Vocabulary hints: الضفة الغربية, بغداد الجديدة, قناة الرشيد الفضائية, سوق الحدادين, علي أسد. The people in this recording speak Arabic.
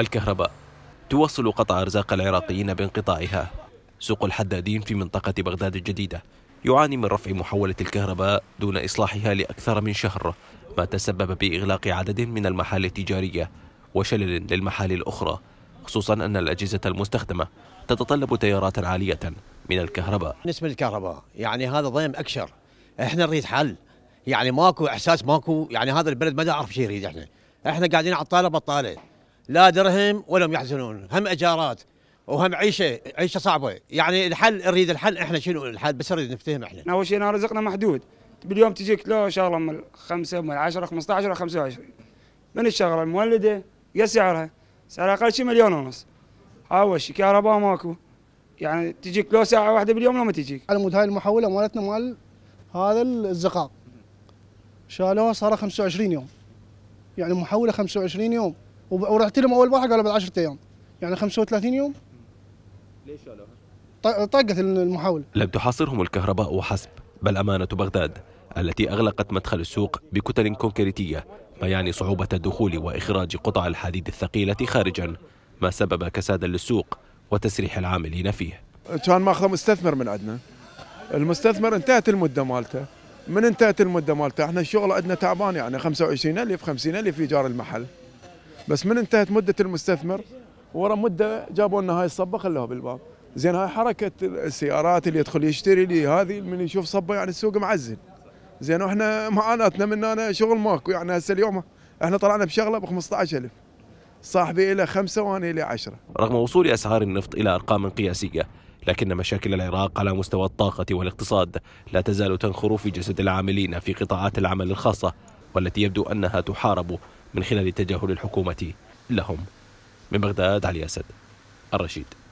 الكهرباء توصل قطع أرزاق العراقيين بانقطاعها. سوق الحدادين في منطقة بغداد الجديدة يعاني من رفع محولة الكهرباء دون إصلاحها لأكثر من شهر، ما تسبب بإغلاق عدد من المحال التجارية وشلل للمحال الأخرى، خصوصا أن الأجهزة المستخدمة تتطلب تيارات عالية من الكهرباء. بالنسبة للكهرباء يعني هذا ضيم أكشر، إحنا نريد حل، يعني ماكو إحساس، ماكو يعني هذا البلد ما نعرف شي يريد. إحنا قاعدين على الطالة بطالة، لا درهم ولم يحزنون، هم إيجارات وهم عيشة صعبة. يعني الحل، نريد الحل، إحنا شنو الحل بس نريد نفتهم. إحنا أول شيء رزقنا محدود، باليوم تجيك لو شغلة من 5 من 10 15 25 من الشغلة المولدة، يا سعرها أقل شيء 1.5 مليون. أول شيء كهرباء ماكو، يعني تجيك لو ساعة واحدة باليوم لو ما تجيك. على مود هاي المحولة مالتنا مال هذا الزقاق شالوها صار 25 يوم، يعني محولة 25 يوم، ورحت لهم أول واحد قالوا بعد 10 أيام، يعني 35 يوم. ليش شالوها؟ طقت المحاولة. لم تحاصرهم الكهرباء وحسب، بل أمانة بغداد التي أغلقت مدخل السوق بكتل كونكريتية، ما يعني صعوبة الدخول وإخراج قطع الحديد الثقيلة خارجا، ما سبب كسادا للسوق وتسريح العاملين فيه. كان ماخذ مستثمر من عندنا، المستثمر انتهت المدة مالته، من انتهت المدة مالته احنا الشغل عندنا تعبان، يعني 25,000 50,000 إيجار المحل، بس من انتهت مدة المستثمر ورا مدة جابوا لنا هاي الصبة خلوها بالباب. زين هاي حركة السيارات اللي يدخل يشتري لي، هذه من يشوف صبة يعني السوق معزل. زين واحنا معاناتنا من هنا شغل ماكو، يعني هسه اليوم احنا طلعنا بشغلة ب 15,000، صاحبي إلى 5 وأنا إلى 10. رغم وصول أسعار النفط إلى أرقام قياسية، لكن مشاكل العراق على مستوى الطاقة والاقتصاد لا تزال تنخر في جسد العاملين في قطاعات العمل الخاصة، والتي يبدو أنها تحارب من خلال تجاهل الحكومة لهم. من بغداد، علي أسد، الرشيد.